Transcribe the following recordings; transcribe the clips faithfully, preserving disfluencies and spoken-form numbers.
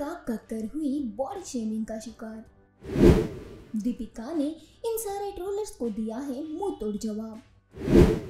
दीपिका कक्कर हुई body shaming का शिकार। दीपिका ने इन सारे ट्रोलर्स को दिया है मुंह तोड़ जवाब।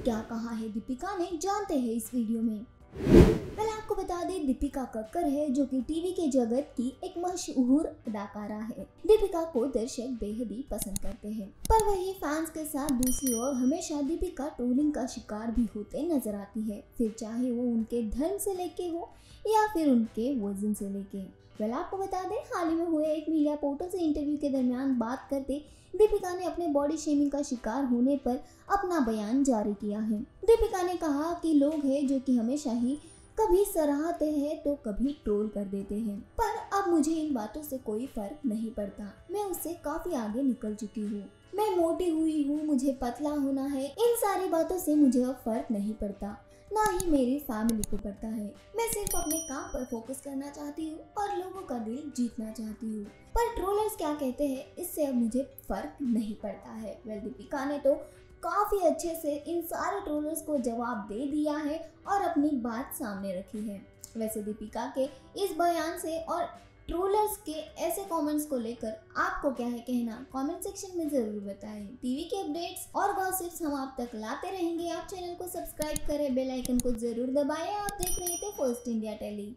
क्या कहा है दीपिका ने, जानते हैं इस वीडियो में। पहले आपको बता दें, दीपिका कक्कर है जो कि टीवी के जगत की एक मशहूर अदाकारा है। दीपिका को दर्शक बेहद ही पसंद करते हैं, पर वही फैंस के साथ दूसरी ओर हमेशा दीपिका ट्रोलिंग का शिकार भी होते नजर आती है, फिर चाहे वो उनके धर्म से लेके हो या फिर उनके वजन से लेके। वेल आपको बता दें, हाल ही में हुए एक मीडिया पोर्टल से इंटरव्यू के दरमियान बात करते दीपिका ने अपने बॉडी शेमिंग का शिकार होने पर अपना बयान जारी किया है। दीपिका ने कहा कि लोग हैं जो कि हमेशा ही कभी सराहते हैं तो कभी ट्रोल कर देते हैं, पर अब मुझे इन बातों से कोई फर्क नहीं पड़ता। मैं उससे काफी आगे निकल चुकी हूँ। मैं मोटी हुई हूँ, मुझे पतला होना है, इन सारी बातों से मुझे अब फर्क नहीं पड़ता, ना ही मेरी फैमिली को पड़ता है। मैं सिर्फ अपने काम पर फोकस करना चाहती हूँ और लोगों का दिल जीतना चाहती हूँ, पर ट्रोलर्स क्या कहते हैं इससे अब मुझे फर्क नहीं पड़ता है। वेल दीपिका ने तो काफी अच्छे से इन सारे ट्रोलर्स को जवाब दे दिया है और अपनी बात सामने रखी है। वैसे दीपिका के इस बयान से और ट्रोलर्स के ऐसे कमेंट्स को लेकर आपको क्या है कहना, कमेंट सेक्शन में जरूर बताएं। टीवी के अपडेट्स और गॉसिप्स हम आप तक लाते रहेंगे। आप चैनल को सब्सक्राइब करें, बेल आइकन को जरूर दबाएं। आप देख रहे थे फर्स्ट इंडिया टेली।